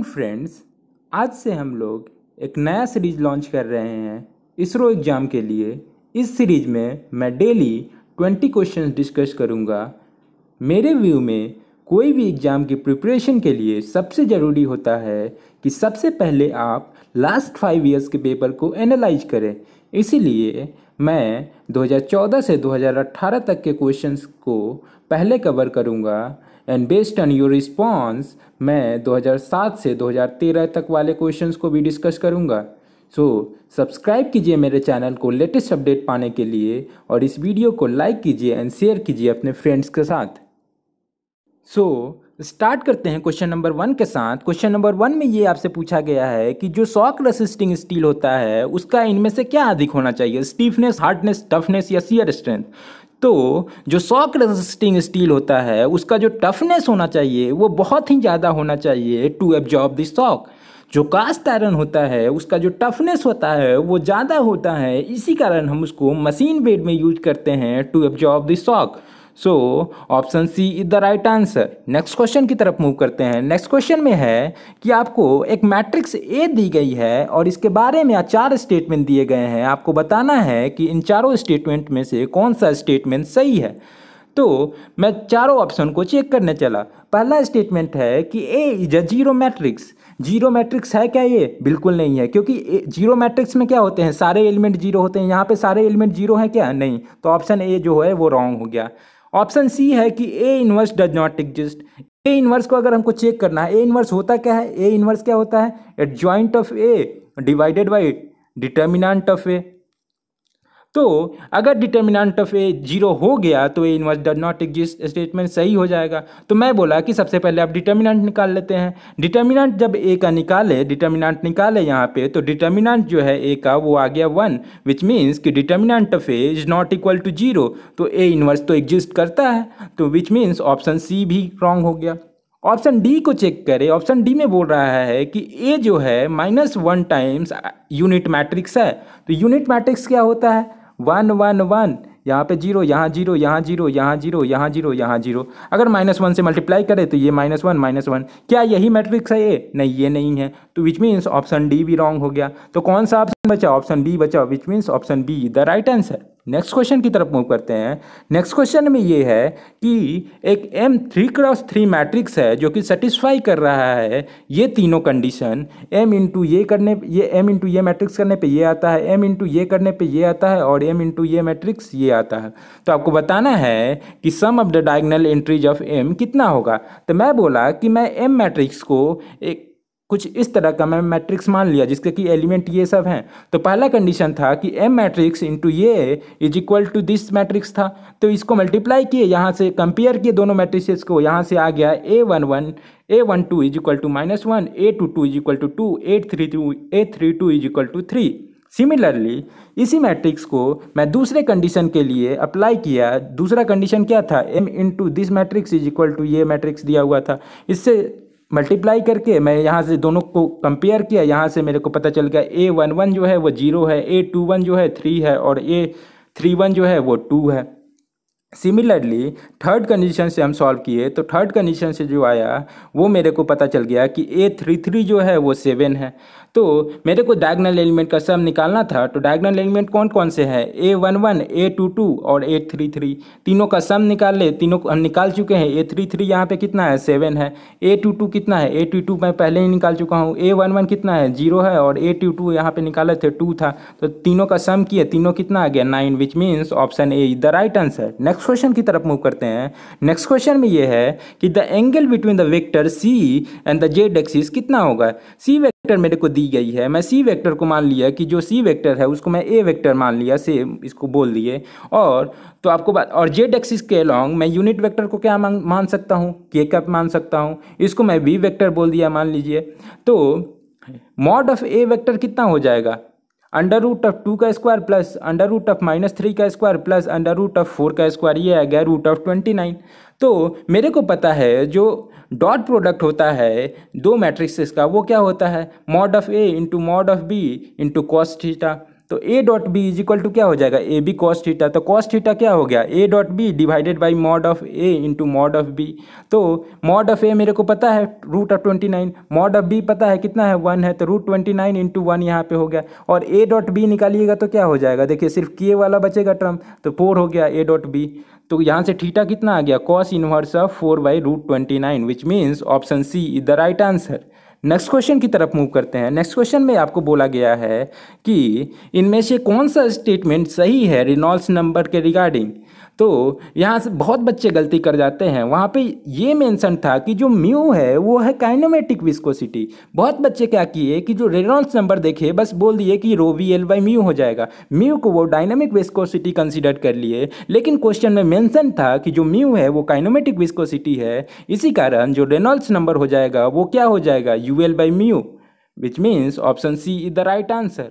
Friends, आज से हम लोग एक नया सीरीज लॉन्च कर रहे हैं इसरो एग्ज़ाम के लिए। इस सीरीज में मैं डेली 20 क्वेश्चंस डिस्कस करूंगा। मेरे व्यू में कोई भी एग्ज़ाम की प्रिपरेशन के लिए सबसे ज़रूरी होता है कि सबसे पहले आप लास्ट 5 इयर्स के पेपर को एनालाइज करें। इसीलिए मैं 2014 से 2018 तक के क्वेश्चंस को पहले कवर करूँगा and based on your response मैं 2007 से 2013 तक वाले क्वेश्चंस को भी डिस्कस करूँगा। सो सब्सक्राइब कीजिए मेरे चैनल को लेटेस्ट अपडेट पाने के लिए और इस वीडियो को लाइक कीजिए एंड शेयर कीजिए अपने फ्रेंड्स के साथ। सो स्टार्ट करते हैं क्वेश्चन नंबर 1 के साथ। क्वेश्चन नंबर 1 में ये आपसे पूछा गया है कि जो शॉक रेसिस्टिंग स्टील होता है उसका इनमें से क्या अधिक होना चाहिए, स्टीफनेस, हार्डनेस, टफनेस या शियर स्ट्रेंथ। तो जो शॉक रेजिस्टिंग स्टील होता है उसका जो टफनेस होना चाहिए वो बहुत ही ज़्यादा होना चाहिए टू एब्जॉर्ब द शॉक। जो कास्ट आयरन होता है उसका जो टफनेस होता है वो ज़्यादा होता है, इसी कारण हम उसको मशीन बेड में यूज करते हैं to absorb the shock. So option C is the right answer. Next question की तरफ मूव करते हैं। नेक्स्ट क्वेश्चन में है कि आपको एक मैट्रिक्स ए दी गई है और इसके बारे में 4 स्टेटमेंट दिए गए हैं। आपको बताना है कि इन चारों स्टेटमेंट में से कौन सा स्टेटमेंट सही है। तो मैं चारों ऑप्शन को चेक करने चला। पहला स्टेटमेंट है कि A is a zero matrix. Zero matrix है क्या ये? बिल्कुल नहीं है, क्योंकि जीरो मैट्रिक्स में क्या होते हैं, सारे एलिमेंट जीरो होते हैं। यहाँ पे सारे एलिमेंट जीरो हैं क्या? नहीं। तो ऑप्शन ए जो है वो रॉन्ग हो गया। ऑप्शन सी है कि A inverse does not exist. A inverse को अगर हमको चेक करना है, ए इन्वर्स होता क्या है, ए इन्वर्स क्या होता है, adjoint of A divided by determinant of A. तो अगर डिटर्मिनेंट ऑफ ए जीरो हो गया तो A inverse does not exist statement सही हो जाएगा। तो मैं बोला कि सबसे पहले आप डिटर्मिनेंट निकाल लेते हैं। डिटर्मिनेंट जब ए का निकाले, डिटर्मिनेंट निकाले यहाँ पे, तो डिटर्मिनेंट जो है ए का वो आ गया 1, विच मीन्स कि determinant of A is not equal to 0। तो ए इन्वर्स तो एग्जिस्ट करता है, तो विच मीन्स ऑप्शन सी भी रॉन्ग हो गया। ऑप्शन डी को चेक करें। ऑप्शन डी में बोल रहा है कि ए जो है -1 टाइम्स यूनिट मैट्रिक्स है। तो यूनिट मैट्रिक्स क्या होता है, 1 1 1, यहाँ पे जीरो, यहाँ जीरो, यहाँ जीरो, यहाँ जीरो, यहाँ जीरो, यहाँ जीरो। अगर -1 से मल्टीप्लाई करें तो ये -1 -1। क्या यही मैट्रिक्स है ये? नहीं, ये नहीं है। तो विच मीन्स ऑप्शन डी भी रॉन्ग हो गया। तो कौन सा ऑप्शन बचा? ऑप्शन बी बचा, which means option B the right answer. Next question की तरफ मूव करते हैं। नेक्स्ट क्वेश्चन में ये है कि एक M3×3 मैट्रिक्स है जो कि सेटिस्फाई कर रहा है ये तीनों कंडीशन। M इंटू ये मैट्रिक्स करने पे ये आता है, M इंटू ये करने पे ये आता है और M इंटू ये मैट्रिक्स ये आता है। तो आपको बताना है कि sum of the diagonal entries of M कितना होगा। तो मैं बोला कि मैं M मैट्रिक्स को एक कुछ इस तरह का मैं मैट्रिक्स मान लिया जिसके कि एलिमेंट ये सब हैं। तो पहला कंडीशन था कि एम मैट्रिक्स इंटू ये is equal to this matrix था। तो इसको मल्टीप्लाई किए, यहाँ से कंपेयर किए दोनों मैट्रिक्स को, यहाँ से आ गया A11 A12 is equal to -1, A22 is equal to 2, A32 is equal to 3। Similarly इसी मैट्रिक्स को मैं दूसरे कंडीशन के लिए अप्लाई किया। दूसरा कंडीशन क्या था, M into this matrix is equal to ये मैट्रिक्स दिया हुआ था। इससे मल्टीप्लाई करके मैं यहाँ से दोनों को कंपेयर किया, यहाँ से मेरे को पता चल गया A11 जो है वो 0 है, A21 जो है 3 है और A31 जो है वो 2 है। सिमिलरली थर्ड कंडीशन से हम सॉल्व किए तो थर्ड कंडीशन से जो आया वो मेरे को पता चल गया कि A33 जो है वो 7 है। तो मेरे को डायगोनल एलिमेंट का सम निकालना था। तो डायगोनल एलिमेंट कौन कौन से हैं, A11 A22 और A33, तीनों का सम निकाल ले। तीनों को हम निकाल चुके हैं। A33 यहाँ पे कितना है, 7 है। A22 कितना है, A22 मैं पहले ही निकाल चुका हूँ। A11 कितना है, 0 है और A22 यहाँ पे निकाले थे 2 था। तो तीनों का सम किए, तीनों कितना आ गया, 9, which means option A is the right answer. Next question की तरफ मूव करते हैं। नेक्स्ट क्वेश्चन में यह है कि the angle between the vector C and the Z axis कितना होगा। सी वेक्टर मेरे को दी गई है, मैं सी वेक्टर को मान लिया कि जो सी वेक्टर है उसको मैं ए वेक्टर मान लिया, सेम इसको बोल दिए। और तो आपको बात, और जेड एक्सिस के अलॉन्ग मैं यूनिट वेक्टर को क्या मान सकता हूँ, के का मान सकता हूँ, इसको मैं वी वेक्टर बोल दिया मान लीजिए। तो मॉड ऑफ ए वेक्टर कितना हो जाएगा, √2 का स्क्वायर प्लस √-3 का स्क्वायर प्लस √4 का स्क्वायर, ये आ गया √29। तो मेरे को पता है जो डॉट प्रोडक्ट होता है दो मैट्रिक्स का वो क्या होता है, mod of A into mod of B into cos theta. तो A dot B is equal to क्या हो जाएगा, ए बी कॉस थीटा। तो कॉस थीटा क्या हो गया, A dot B divided by mod of A into mod of B. तो mod of A मेरे को पता है root of 29, mod of B पता है कितना है 1 है, तो रूट 29 इंटू 1 यहाँ पे हो गया। और ए डॉट बी निकालिएगा तो क्या हो जाएगा, देखिए सिर्फ के वाला बचेगा टर्म, तो 4 हो गया ए डॉट बी। तो यहाँ से थीटा कितना आ गया, cos inverse of 4/√29, which means option C is the right answer. Next question की तरफ मूव करते हैं। नेक्स्ट क्वेश्चन में आपको बोला गया है कि इनमें से कौन सा स्टेटमेंट सही है रेनॉल्ड्स नंबर के रिगार्डिंग। तो यहाँ से बहुत बच्चे गलती कर जाते हैं, वहाँ पे ये मेंशन था कि जो म्यू है वो है काइनेमेटिक विस्कोसिटी। बहुत बच्चे क्या किए कि जो रेनॉल्ड्स नंबर देखे बस बोल दिए कि rho V L by mu हो जाएगा, म्यू को वो डायनामिक विस्कोसिटी कंसिडर कर लिए। लेकिन क्वेश्चन में मेंशन था कि जो म्यू है वो काइनेमेटिक विस्कोसिटी है, इसी कारण जो रेनॉल्ड्स नंबर हो जाएगा वो क्या हो जाएगा, U L by mu, which means option C is the right answer.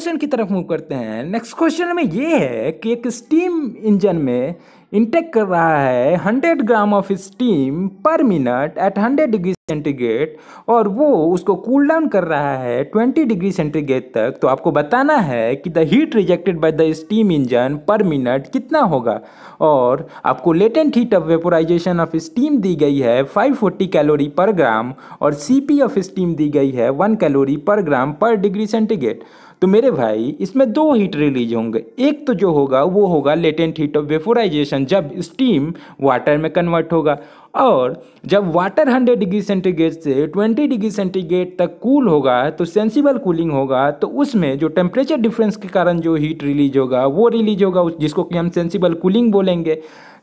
Question की तरफ मूव करते हैं। नेक्स्ट क्वेश्चन में ये है कि एक स्टीम इंजन में इंटेक कर रहा है 100 gram of steam per minute at 100 degree centigrade, और वो उसको कूल डाउन कर रहा है 20 डिग्री सेंटीग्रेड तक। तो आपको बताना है कि the heat rejected by the steam engine per minute कितना होगा, और आपको latent heat of vaporisation of steam दी गई है 540 कैलोरी पर ग्राम, और सीपी ऑफ स्टीम दी गई है 1 कैलोरी पर ग्राम पर डिग्री सेंटीग्रेड। तो मेरे भाई इसमें दो हीट रिलीज होंगे, एक तो जो होगा वो होगा लेटेंट हीट ऑफ वेपोराइजेशन जब स्टीम वाटर में कन्वर्ट होगा, और जब वाटर 100 डिग्री सेंटीग्रेड से 20 डिग्री सेंटीग्रेड तक कूल होगा तो सेंसिबल कूलिंग होगा, तो उसमें जो टेम्परेचर डिफरेंस के कारण जो हीट रिलीज होगा वो रिलीज होगा, जिसको कि हम सेंसिबल कूलिंग बोलेंगे।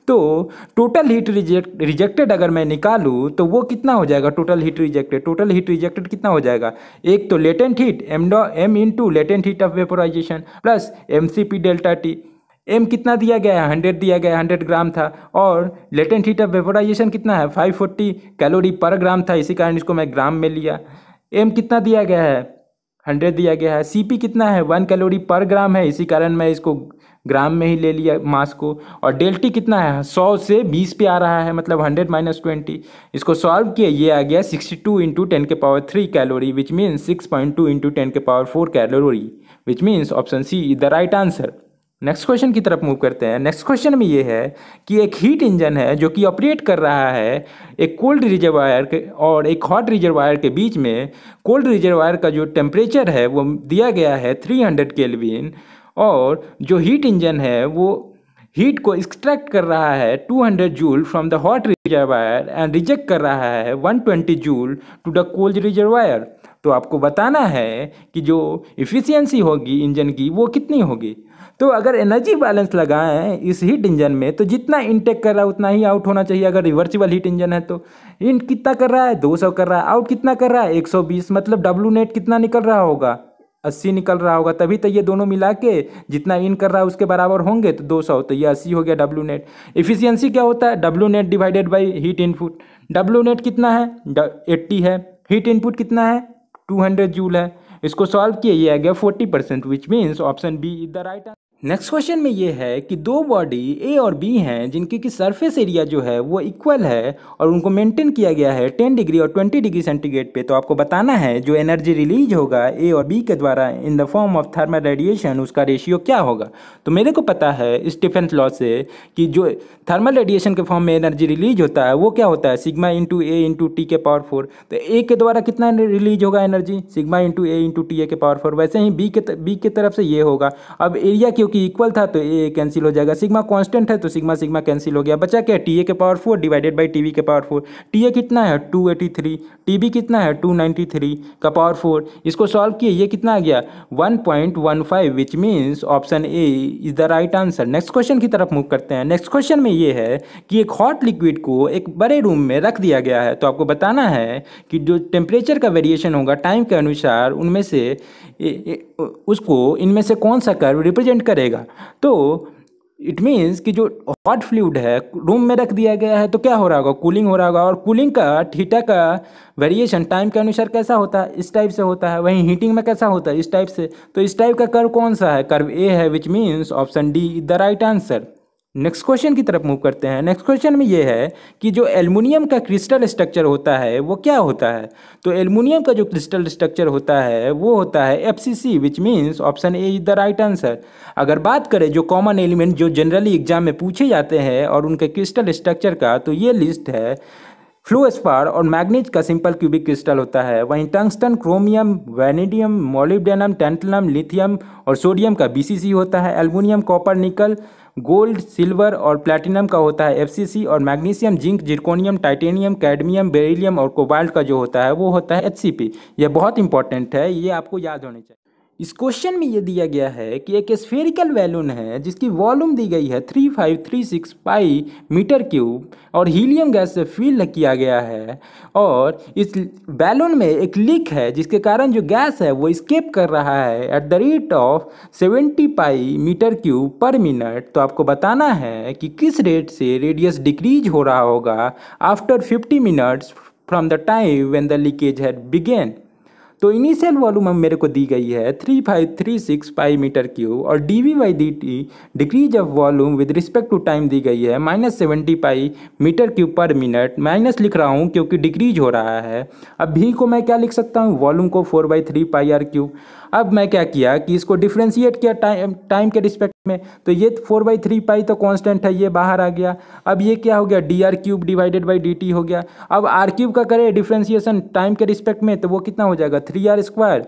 तो टोटल हीट रिजेक्टेड अगर मैं निकालूँ तो वो कितना हो जाएगा, टोटल हीट रिजेक्टेड कितना हो जाएगा, एक तो latent heat m into latent heat of vaporisation plus mCp delta t। m कितना दिया गया है, 100 दिया गया है, 100 ग्राम था, और लेटेंट हीट ऑफ वेपोराइजेशन कितना है 540 कैलोरी पर ग्राम था, इसी कारण इसको मैं ग्राम में लिया। m कितना दिया गया है, 100 दिया गया है, cp कितना है 1 कैलोरी पर ग्राम है, इसी कारण मैं इसको ग्राम में ही ले लिया मास को। और डेल्टा कितना है 100 से 20 पे आ रहा है, मतलब 100 - 20। इसको सॉल्व किया, ये आ गया 62 × 10³ calorie, which means 6.2 × 10⁴ calorie, which means option C is the right answer. Next question की तरफ मूव करते हैं। नेक्स्ट क्वेश्चन में ये है कि एक हीट इंजन है जो कि ऑपरेट कर रहा है एक कोल्ड रिजर्वायर के और एक हॉट रिजर्वायर के बीच में। कोल्ड रिजर्वायर का जो टेम्परेचर है वो दिया गया है 300 केल्विन, और जो हीट इंजन है वो हीट को एक्सट्रैक्ट कर रहा है 200 joule from the hot reservoir and reject कर रहा है 120 joule to the cold reservoir. तो आपको बताना है कि जो इफ़िशियंसी होगी इंजन की वो कितनी होगी। तो अगर एनर्जी बैलेंस लगाएं इस हीट इंजन में तो जितना इनटेक कर रहा है उतना ही आउट होना चाहिए, अगर रिवर्सिबल हीट इंजन है तो। इन कितना कर रहा है 200 कर रहा है, आउट कितना कर रहा है 120, मतलब डब्ल्यू नेट कितना निकल रहा होगा 80 निकल रहा होगा, तभी तो ये दोनों मिला के जितना इन कर रहा है उसके बराबर होंगे। तो 200 तो ये 80 हो गया डब्ल्यू नेट। इफिशियंसी क्या होता है, W net divided by heat input. W net कितना है 80 है, हीट इनपुट कितना है 200 जूल है। इसको सॉल्व किया, ये आ गया 40%, which means option B is the right answer. Next question में ये है कि दो बॉडी ए और बी हैं जिनकी की सरफेस एरिया जो है वो इक्वल है, और उनको मेंटेन किया गया है 10 डिग्री और 20 डिग्री सेंटीग्रेड पे। तो आपको बताना है जो एनर्जी रिलीज होगा ए और बी के द्वारा in the form of thermal radiation उसका रेशियो क्या होगा। तो मेरे को पता है स्टीफन लॉ से कि जो थर्मल रेडिएशन के फॉर्म में एनर्जी रिलीज होता है वो क्या होता है, sigma into A into T के पावर 4। तो ए के द्वारा कितना रिलीज होगा energy, sigma into A into T A के पावर 4। वैसे ही बी के तरफ से ये होगा। अब एरिया क्यों कि इक्वल था तो ए कैंसिल हो जाएगा, सिग्मा कांस्टेंट है तो सिग्मा सिग्मा कैंसिल हो गया, बचा क्या टीए के पावर 4 डिवाइडेड बाय टीवी के पावर 4। टीए कितना है 283, टीबी कितना है 293 का पावर 4। इसको सॉल्व किए, ये कितना आ गया 1.15, which means option A is the right answer. Next question की तरफ मूव करते हैं। नेक्स्ट क्वेश्चन में ये है कि एक हॉट लिक्विड को एक बड़े रूम में रख दिया गया है, तो आपको बताना है कि जो टेम्परेचर का वेरिएशन होगा टाइम के अनुसार उनमें से उसको इनमें से कौन सा कर्व रिप्रेजेंट करेगा। तो इट मीन्स कि जो हॉट फ्लूइड है रूम में रख दिया गया है तो क्या हो रहा होगा, कूलिंग हो रहा होगा, और कूलिंग का थीटा का वेरिएशन टाइम के अनुसार कैसा होता है, इस टाइप से होता है। वहीं हीटिंग में कैसा होता है, इस टाइप से। तो इस टाइप का कर्व कौन सा है, कर्व ए है, which means option D is the right answer. Next question की तरफ मूव करते हैं। नेक्स्ट क्वेश्चन में ये है कि जो एल्युमिनियम का क्रिस्टल स्ट्रक्चर होता है वो क्या होता है। तो एल्युमिनियम का जो क्रिस्टल स्ट्रक्चर होता है वो होता है FCC, which means option A is the right answer. अगर बात करें जो कॉमन एलिमेंट जो जनरली एग्जाम में पूछे जाते हैं और उनके क्रिस्टल स्ट्रक्चर का, तो ये लिस्ट है फ्लोस्पार और मैग्नीज का सिंपल क्यूबिक क्रिस्टल होता है। वहीं tungsten, chromium, vanadium, molybdenum, tantalum, lithium और सोडियम का BCC होता है। Aluminium, copper, nickel, gold, silver और प्लैटिनम का होता है FCC। और magnesium, zinc, zirconium, titanium, cadmium, beryllium और कोबाल्ट का जो होता है वो होता है HCP। यह बहुत इंपॉर्टेंट है, ये आपको याद होने चाहिए। इस क्वेश्चन में ये दिया गया है कि एक स्फेरिकल बैलून है जिसकी वॉल्यूम दी गई है 3536 पाई मीटर क्यूब और हीलियम गैस से फिल किया गया है और इस बैलून में एक लीक है जिसके कारण जो गैस है वो एस्केप कर रहा है at the rate of 70 pi metre cube per minute. तो आपको बताना है कि किस रेट से रेडियस डिक्रीज हो रहा होगा after 50 minutes from the time when the leakage had begin. तो इनिशियल वॉल्यूम मेरे को दी गई है 3536 पाई मीटर क्यूब और dV/dt decrease of volume with respect to time दी गई है -70 pi metre cube per minute. Minus लिख रहा हूँ क्योंकि डिक्रीज हो रहा है। अब भी को मैं क्या लिख सकता हूँ, वॉल्यूम को 4/3 पाई r क्यूब। अब मैं क्या किया कि इसको डिफ्रेंशिएट किया टाइम के रिस्पेक्ट में, तो ये 4/3 पाई तो कांस्टेंट है, ये बाहर आ गया। अब ये क्या हो गया, dR³ डिवाइडेड बाई dt हो गया। अब R³ का करें डिफ्रेंशिएशन टाइम के रिस्पेक्ट में तो वो कितना हो जाएगा, 3R²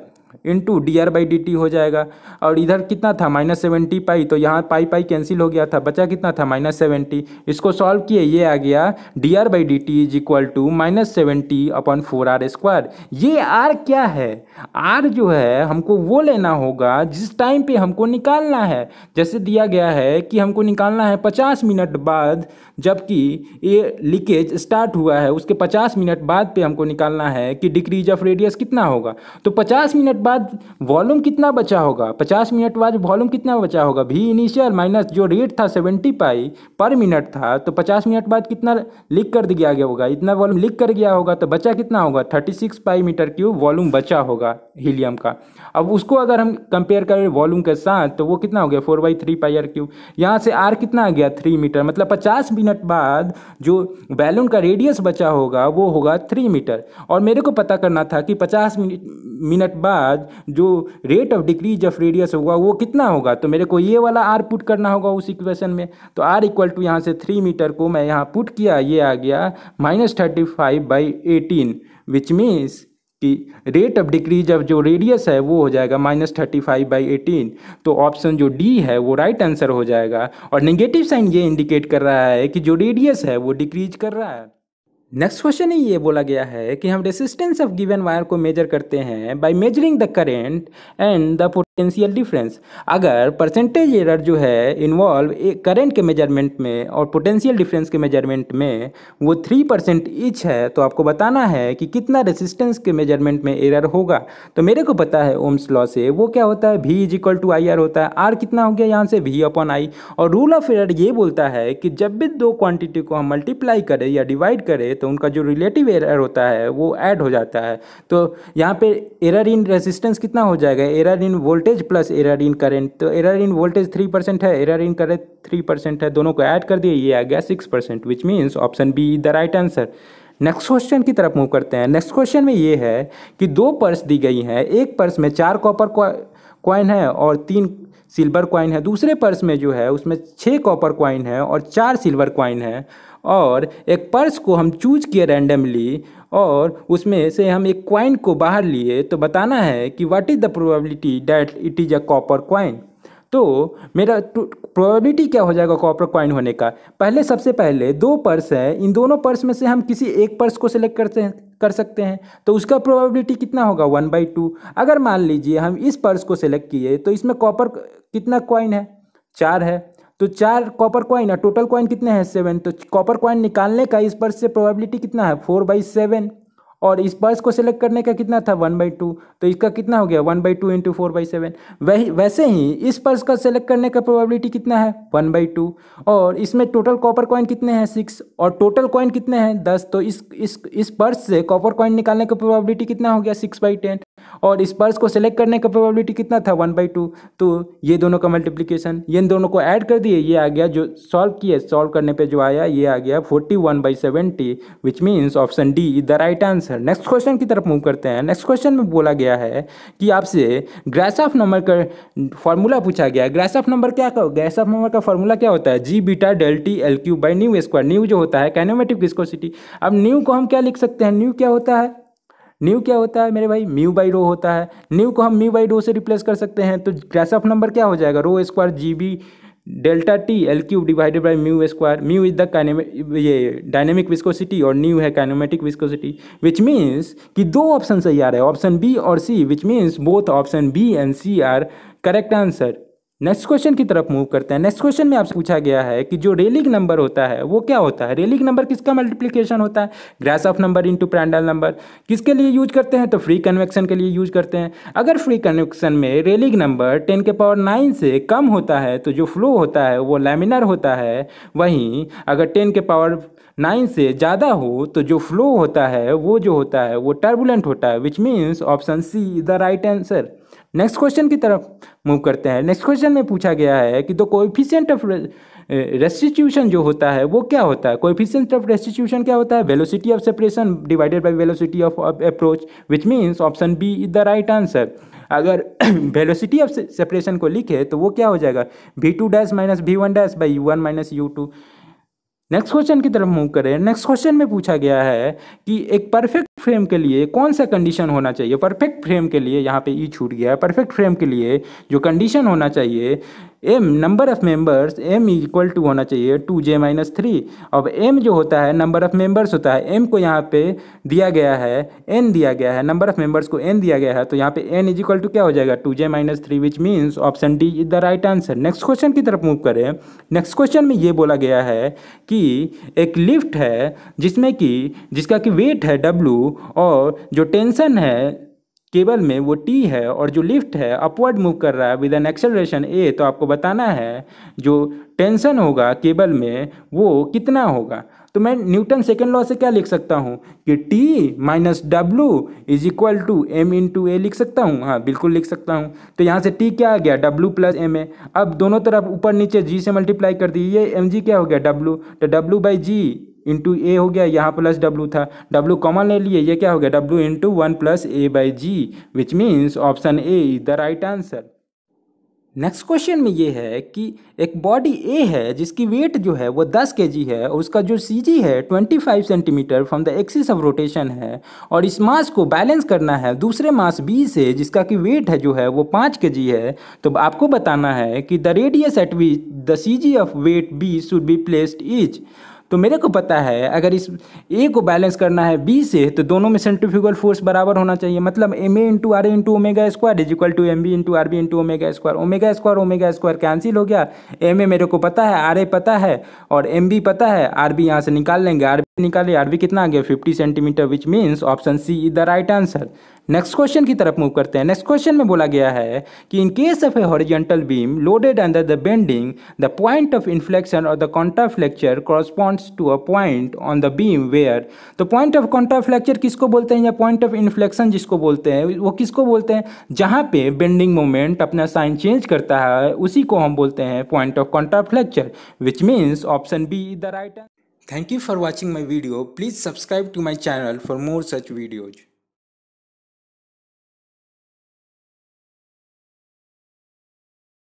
इंटू dR/dt हो जाएगा। और इधर कितना था, -70 पाई, तो यहाँ पाई कैंसिल हो गया था, बचा कितना था -70। इसको सॉल्व किए ये आ गया dR/dt is equal to -70/4R²। ये R क्या है, R जो है हमको वो लेना होगा जिस टाइम पे हमको निकालना है। जैसे दिया गया है कि हमको निकालना है 50 मिनट बाद, जबकि ये लीकेज स्टार्ट हुआ है उसके 50 मिनट बाद पे हमको निकालना है कि डिक्रीज ऑफ रेडियस कितना होगा। तो 50 मिनट बाद वॉल्यूम कितना बचा होगा, 50 मिनट बाद वॉल्यूम कितना बचा होगा, भी इनिशियल माइनस जो रेट था 70 पाई पर मिनट था, तो 50 मिनट बाद कितना लीक कर दिया गया होगा, इतना वॉल्यूम लीक कर गया होगा। तो बचा कितना होगा, 36 पाई मीटर क्यूब वॉल्यूम बचा होगा हीलियम का। अब उसको अगर हम कंपेयर करें वॉल्यूम के साथ तो वो कितना हो गया, 4/3 पाई r क्यूब। यहाँ से आर कितना आ गया, 3 मीटर। मतलब 50 मिनट बाद जो बैलून का रेडियस बचा होगा वो होगा 3 मीटर। और मेरे को पता करना था कि 50 मिनट बाद जो rate of decrease of radius होगा वो कितना होगा, तो मेरे को ये वाला R पुट करना होगा उस इक्वेशन में। तो R इक्वल टू यहाँ से 3 मीटर को मैं यहाँ पुट किया, ये आ गया -35/18, विच मीन्स कि रेट ऑफ डिक्रीज ऑफ जो रेडियस है वो हो जाएगा -35/18। तो ऑप्शन जो डी है वो राइट आंसर हो जाएगा। और नेगेटिव साइन ये इंडिकेट कर रहा है कि जो रेडियस है वो डिक्रीज कर रहा है। नेक्स्ट क्वेश्चन में ये बोला गया है कि हम रेसिस्टेंस ऑफ गिवन वायर को मेजर करते हैं by measuring the current and the potential difference. अगर परसेंटेज एरर जो है इन्वॉल्व करंट के मेजरमेंट में और पोटेंशियल डिफरेंस के मेजरमेंट में वो 3% ईच है, तो आपको बताना है कि कितना रेसिस्टेंस के मेजरमेंट में एरर होगा। तो मेरे को पता है ओम्स लॉ से वो क्या होता है, V=IR होता है। आर कितना हो गया यहाँ से, V/I। और रूल ऑफ एरर ये बोलता है कि जब भी दो क्वान्टिटी को हम मल्टीप्लाई करें या डिवाइड करें तो उनका जो रिलेटिव एरर होता है वो ऐड हो जाता है। तो यहाँ पे एरर इन रेसिस्टेंस कितना हो जाएगा, error in voltage plus error in current. तो एरर इन वोल्टेज 3% है, एरर इन करंट 3% है, दोनों को ऐड कर दिए ये आ गया 6%, which means option B is the right answer. Next question की तरफ मूव करते हैं। नेक्स्ट क्वेश्चन में ये है कि दो पर्स दी गई हैं, एक पर्स में 4 कॉपर कॉइन है और 3 सिल्वर कॉइन है, दूसरे पर्स में जो है उसमें 6 कॉपर कॉइन है और 4 सिल्वर कॉइन है। और एक पर्स को हम चूज किए रैंडमली और उसमें से हम एक कॉइन को बाहर लिए, तो बताना है कि what is the probability that it is a copper coin. तो मेरा प्रोबेबिलिटी क्या हो जाएगा कॉपर कॉइन होने का, पहले सबसे पहले दो पर्स हैं, इन दोनों पर्स में से हम किसी एक पर्स को सेलेक्ट कर सकते हैं, तो उसका प्रोबेबिलिटी कितना होगा 1/2। अगर मान लीजिए हम इस पर्स को सेलेक्ट किए तो इसमें कॉपर कितना कॉइन है, 4 है, तो 4 कॉपर कॉइन और टोटल कॉइन कितने हैं 7। तो कॉपर कॉइन निकालने का इस पर से प्रोबेबिलिटी कितना है 4/7। और इस बस को सिलेक्ट करने का कितना था 1/2, तो इसका कितना हो गया 1/2 इंटू 4/7। वैसे ही इस पर्स का सिलेक्ट करने का प्रोबेबिलिटी कितना है 1/2, और इसमें टोटल कॉपर कॉइन कितने हैं 6 और टोटल कॉइन कितने हैं 10। तो इस पर्स से कॉपर कॉइन निकालने का प्रोबेबिलिटी कितना हो गया 6/10, और इस पर्स को सिलेक्ट करने का प्रोबेबिलिटी कितना था 1/2। तो ये दोनों का मल्टीप्लिकेशन, ये दोनों को ऐड कर दिए, ये आ गया, जो सॉल्व किए सॉल्व करने पे जो आया ये आ गया 41/70, which means option D is the right answer. Next question की तरफ मूव करते हैं। नेक्स्ट क्वेश्चन में बोला गया है कि आपसे ग्रासॉफ नंबर का फॉर्मूला पूछा गया है। ग्रासॉफ नंबर क्या कहो, ग्रासॉफ नंबर का फॉर्मूला क्या होता है जी beta del T L cube by nu square. Nu जो होता है काइनेमेटिक विस्कोसिटी। अब न्यू को हम क्या लिख सकते हैं, न्यू क्या होता है, न्यू क्या होता है मेरे भाई म्यू बाई रो होता है। न्यू को हम म्यू बाई रो से रिप्लेस कर सकते हैं, तो ग्रासॉफ नंबर क्या हो जाएगा rho square ji B delta T L cube divided by mu square. Mu is the dynamic viscosity और न्यू है काइनेमेटिक विस्कोसिटी, विच मीन्स कि दो ऑप्शन सही आ रहे हैं ऑप्शन बी और C, which means both option B and C are correct answer. Next question की तरफ मूव करते हैं। नेक्स्ट क्वेश्चन में आपसे पूछा गया है कि जो रेलिक नंबर होता है वो क्या होता है, रेलिक नंबर किसका मल्टीप्लिकेशन होता है Grashof number into Prandtl number. किसके लिए यूज करते हैं, तो फ्री कन्वेक्शन के लिए यूज करते हैं। अगर फ्री कन्वेक्शन में रेलिक नंबर 10^9 से कम होता है तो जो फ्लो होता है वो लैमिनर होता है, वहीं अगर 10^9 से ज़्यादा हो तो जो फ्लो होता है वो जो होता है वो टर्बुलेंट होता है, which means option C is the right answer. Next question की तरफ मूव करते हैं। नेक्स्ट क्वेश्चन में पूछा गया है कि तो कोएफिशिएंट ऑफ रेस्टिट्यूशन जो होता है वो क्या होता है। कोएफिशिएंट ऑफ रेस्टिट्यूशन क्या होता है, velocity of separation divided by velocity of approach, which means option B is the right answer. अगर वेलोसिटी ऑफ सेपरेशन को लिखे तो वो क्या हो जाएगा v2 minus v1 dash by u1 minus u2। Next question की तरफ मूव करें। नेक्स्ट क्वेश्चन में पूछा गया है कि एक परफेक्ट फ्रेम के लिए कौन सा कंडीशन होना चाहिए। परफेक्ट फ्रेम के लिए यहाँ पे ई छूट गया है, परफेक्ट फ्रेम के लिए जो कंडीशन होना चाहिए M number of members M equal to होना चाहिए 2j-3। अब एम जो होता है नंबर ऑफ मेंबर्स होता है, एम को यहाँ पे दिया गया है एन दिया गया है, नंबर ऑफ मेंबर्स को एन दिया गया है, तो यहाँ पे एन इज इक्वल टू क्या हो जाएगा 2j-3, which means option D is the right answer. Next question की तरफ मूव करें। नेक्स्ट क्वेश्चन में ये बोला गया है कि एक लिफ्ट है जिसमें कि जिसका कि वेट है w और जो टेंशन है केबल में वो टी है, और जो लिफ्ट है अपवर्ड मूव कर रहा है विद एन एक्सेलरेशन ए। तो आपको बताना है जो टेंशन होगा केबल में वो कितना होगा। तो मैं न्यूटन सेकेंड लॉ से क्या लिख सकता हूँ कि T minus W is equal to M into A लिख सकता हूँ, हाँ बिल्कुल लिख सकता हूँ। तो यहाँ से टी क्या आ गया डब्लू प्लस एम ए। अब दोनों तरफ ऊपर नीचे जी से मल्टीप्लाई कर दी, ये एम जी क्या हो गया डब्लू, तो डब्लू बाई जी इंटू ए हो गया, यहाँ प्लस डब्लू था, डब्लू कॉमन ले लिए, ये क्या हो गया W into 1 + a/g, which means option A is the right answer. Next question में ये है कि एक बॉडी ए है जिसकी वेट जो है वो 10 kg है, उसका जो सीजी है 25 centimetre from the axis of rotation है, और इस मास को बैलेंस करना है दूसरे मास बी से जिसका कि वेट है जो है वो 5 kg है। तो आपको बताना है कि the radius at which the CG of weight B should be placed is. तो मेरे को पता है अगर इस ए को बैलेंस करना है बी से तो दोनों में सेंट्रीफ्यूगल फोर्स बराबर होना चाहिए, मतलब M A into R A into omega square is equal to M B into R B into omega square. Omega square cancel हो गया, एम ए मेरे को पता है, आर ए पता है और एम बी पता है, आर बी यहाँ से निकाल लेंगे, आर बी निकाले, आर बी कितना आ गया 50 centimetre, which means option C is the right answer. Next question की तरफ मूव करते हैं। नेक्स्ट क्वेश्चन में बोला गया है कि in case of a horizontal beam loaded under the bending the point of inflection और the Contra flexure corresponds to a point on the beam where. तो पॉइंट ऑफ कॉन्ट्रा फ्लेक्चर किसको बोलते हैं या पॉइंट ऑफ इन्फ्लेक्शन जिसको बोलते हैं वो किसको बोलते हैं, जहाँ पे बेंडिंग मोमेंट अपना साइन चेंज करता है उसी को हम बोलते हैं point of Contra flexure, which means option B is the right answer. Thank you for watching my video, please subscribe to my channel for more such videos.